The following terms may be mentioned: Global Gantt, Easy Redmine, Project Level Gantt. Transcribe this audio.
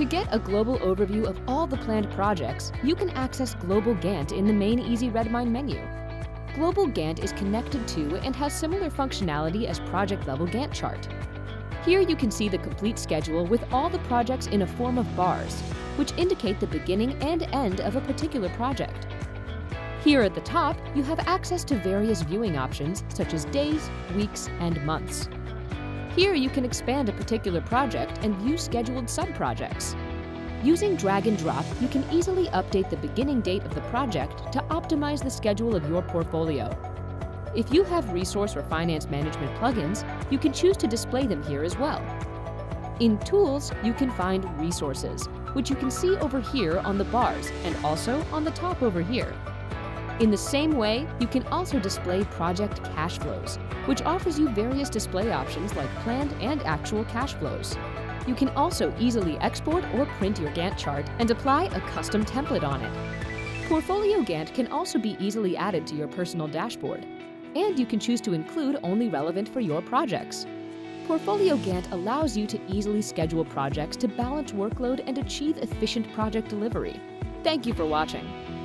To get a global overview of all the planned projects, you can access Global Gantt in the main Easy Redmine menu. Global Gantt is connected to and has similar functionality as Project Level Gantt chart. Here you can see the complete schedule with all the projects in a form of bars, which indicate the beginning and end of a particular project. Here at the top, you have access to various viewing options such as days, weeks, and months. Here you can expand a particular project and view scheduled sub-projects. Using drag and drop, you can easily update the beginning date of the project to optimize the schedule of your portfolio. If you have resource or finance management plugins, you can choose to display them here as well. In Tools, you can find Resources, which you can see over here on the bars and also on the top over here. In the same way, you can also display project cash flows, which offers you various display options like planned and actual cash flows. You can also easily export or print your Gantt chart and apply a custom template on it. Portfolio Gantt can also be easily added to your personal dashboard, and you can choose to include only relevant for your projects. Portfolio Gantt allows you to easily schedule projects to balance workload and achieve efficient project delivery. Thank you for watching.